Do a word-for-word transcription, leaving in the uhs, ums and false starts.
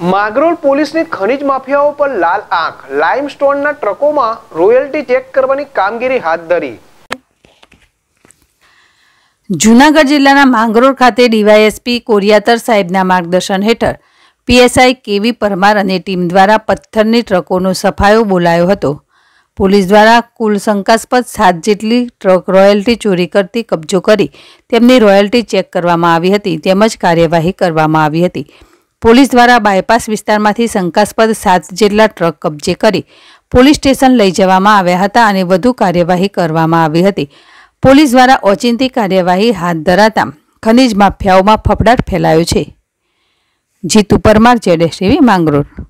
मागरोल police ने खनिज माफियाओं पर लाल आंख, लाइमस्टोन ट्रकों में रॉयल्टी चेक करने की कामगीरी हाथ धरी। जूनागढ़ जिल्लाना मांगरोल खाते डीवायएसपी कोरियातर साहेबना मार्गदर्शन हेठळ पीएसआई केवी परमार अने टीम द्वारा पत्थरनी ट्रकोनो सफायो बोलायो हतो। पुलिस द्वारा कुल शंकास्पद सात जेटली ट्रक रॉयल्टी चोरी करती कब्जो करी तेमनी रॉयल्टी चेक करवामां आवी हती तेमज कार्यवाही करवामां आवी हती। पुलिस द्वारा बायपास विस्तारमांथी शंकास्पद सात जेटला ट्रक कब्जे करी पुलिस स्टेशन लई जवामां આવ્યા હતા અને વધુ કાર્યવાહી કરવામાં આવી હતી। पुलिस द्वारा ઓચિંતી કાર્યવાહી હાથ ધરાતા ખનીજ માફિયાઓમાં ફફડાટ ફેલાયો છે। જીતુ પરમાર, જેડેશ ટીવી, માંગરોળ।